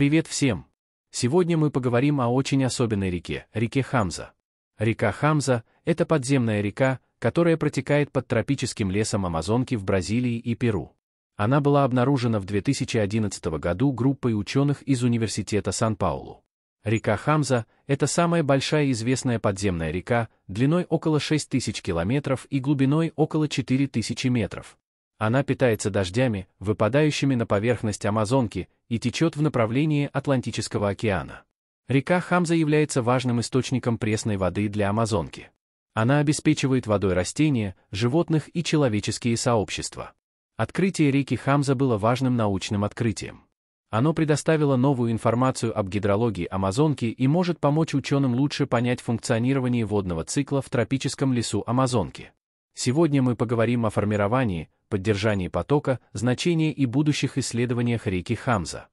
Привет всем! Сегодня мы поговорим о очень особенной реке, реке Хамза. Река Хамза – это подземная река, которая протекает под тропическим лесом Амазонки в Бразилии и Перу. Она была обнаружена в 2011 году группой ученых из Университета Сан-Паулу. Река Хамза – это самая большая известная подземная река, длиной около 6000 километров и глубиной около 4000 метров. Она питается дождями, выпадающими на поверхность Амазонки, и течет в направлении Атлантического океана. Река Хамза является важным источником пресной воды для Амазонки. Она обеспечивает водой растения, животных и человеческие сообщества. Открытие реки Хамза было важным научным открытием. Оно предоставило новую информацию об гидрологии Амазонки и может помочь ученым лучше понять функционирование водного цикла в тропическом лесу Амазонки. Сегодня мы поговорим о формировании, поддержании потока, значении и будущих исследованиях реки Хамза.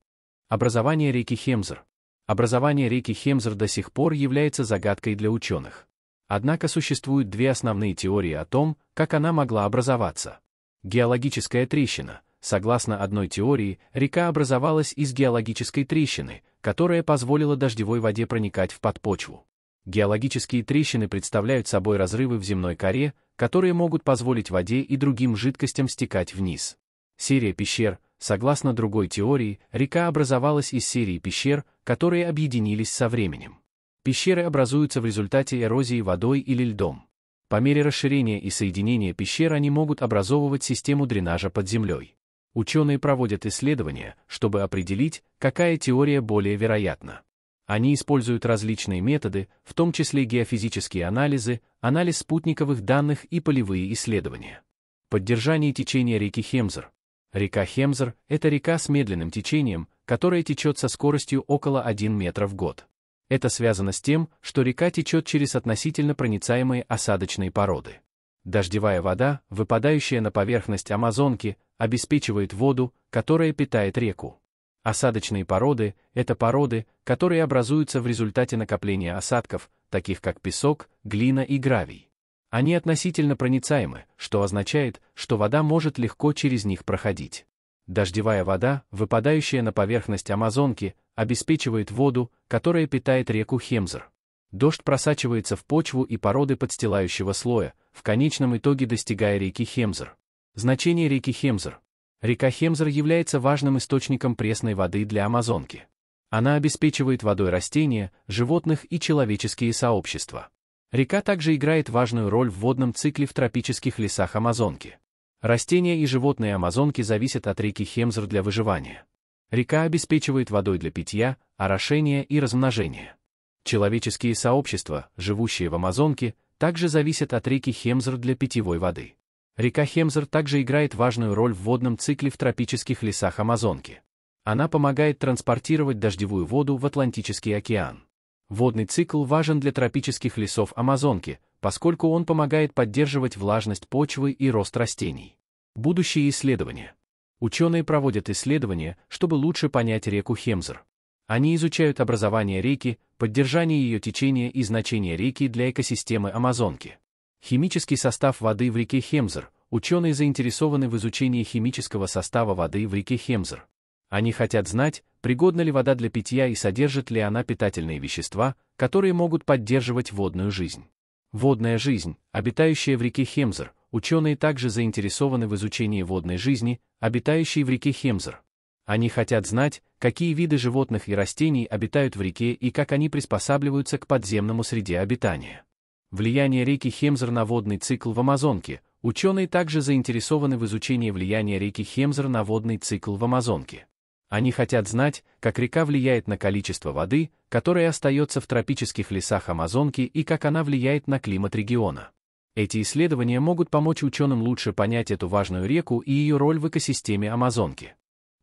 Образование реки Хамза. Образование реки Хамза до сих пор является загадкой для ученых. Однако существуют две основные теории о том, как она могла образоваться. Геологическая трещина. Согласно одной теории, река образовалась из геологической трещины, которая позволила дождевой воде проникать в подпочву. Геологические трещины представляют собой разрывы в земной коре, которые могут позволить воде и другим жидкостям стекать вниз. Серия пещер. Согласно другой теории, река образовалась из серии пещер, которые объединились со временем. Пещеры образуются в результате эрозии водой или льдом. По мере расширения и соединения пещер они могут образовывать систему дренажа под землей. Ученые проводят исследования, чтобы определить, какая теория более вероятна. Они используют различные методы, в том числе геофизические анализы, анализ спутниковых данных и полевые исследования. Поддержание течения реки Хамза. Река Хамза – это река с медленным течением, которая течет со скоростью около 1 метра в год. Это связано с тем, что река течет через относительно проницаемые осадочные породы. Дождевая вода, выпадающая на поверхность Амазонки, обеспечивает воду, которая питает реку. Осадочные породы – это породы, которые образуются в результате накопления осадков, таких как песок, глина и гравий. Они относительно проницаемы, что означает, что вода может легко через них проходить. Дождевая вода, выпадающая на поверхность Амазонки, обеспечивает воду, которая питает реку Хамза. Дождь просачивается в почву и породы подстилающего слоя, в конечном итоге достигая реки Хамза. Значение реки Хамза. Река Хамза является важным источником пресной воды для Амазонки. Она обеспечивает водой растения, животных и человеческие сообщества. Река также играет важную роль в водном цикле в тропических лесах Амазонки. Растения и животные Амазонки зависят от реки Хамза для выживания. Река обеспечивает водой для питья, орошения и размножения. Человеческие сообщества, живущие в Амазонке, также зависят от реки Хамза для питьевой воды. Река Хамза также играет важную роль в водном цикле в тропических лесах Амазонки. Она помогает транспортировать дождевую воду в Атлантический океан. Водный цикл важен для тропических лесов Амазонки, поскольку он помогает поддерживать влажность почвы и рост растений. Будущие исследования. Ученые проводят исследования, чтобы лучше понять реку Хамза. Они изучают образование реки, поддержание ее течения и значение реки для экосистемы Амазонки. Химический состав воды в реке Хамза. Ученые заинтересованы в изучении химического состава воды в реке Хамза. Они хотят знать, пригодна ли вода для питья и содержит ли она питательные вещества, которые могут поддерживать водную жизнь. Водная жизнь, обитающая в реке Хамза. Ученые также заинтересованы в изучении водной жизни, обитающей в реке Хамза. Они хотят знать, какие виды животных и растений обитают в реке и как они приспосабливаются к подземному среде обитания. Влияние реки Хамза на водный цикл в Амазонке. Ученые также заинтересованы в изучении влияния реки Хамза на водный цикл в Амазонке. Они хотят знать, как река влияет на количество воды, которая остается в тропических лесах Амазонки и как она влияет на климат региона. Эти исследования могут помочь ученым лучше понять эту важную реку и ее роль в экосистеме Амазонки.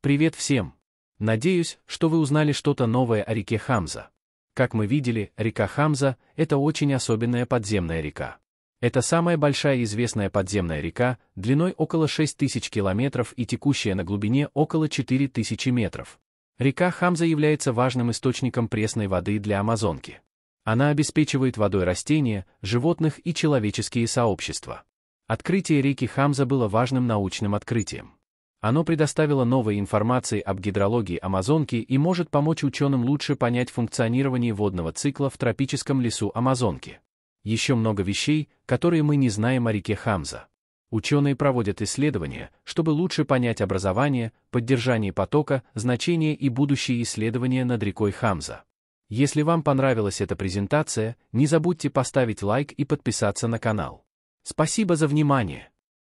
Привет всем! Надеюсь, что вы узнали что-то новое о реке Хамза. Как мы видели, река Хамза – это очень особенная подземная река. Это самая большая известная подземная река, длиной около 6000 километров и текущая на глубине около 4000 метров. Река Хамза является важным источником пресной воды для Амазонки. Она обеспечивает водой растения, животных и человеческие сообщества. Открытие реки Хамза было важным научным открытием. Оно предоставило новой информации об гидрологии Амазонки и может помочь ученым лучше понять функционирование водного цикла в тропическом лесу Амазонки. Еще много вещей, которые мы не знаем о реке Хамза. Ученые проводят исследования, чтобы лучше понять образование, поддержание потока, значение и будущие исследования над рекой Хамза. Если вам понравилась эта презентация, не забудьте поставить лайк и подписаться на канал. Спасибо за внимание!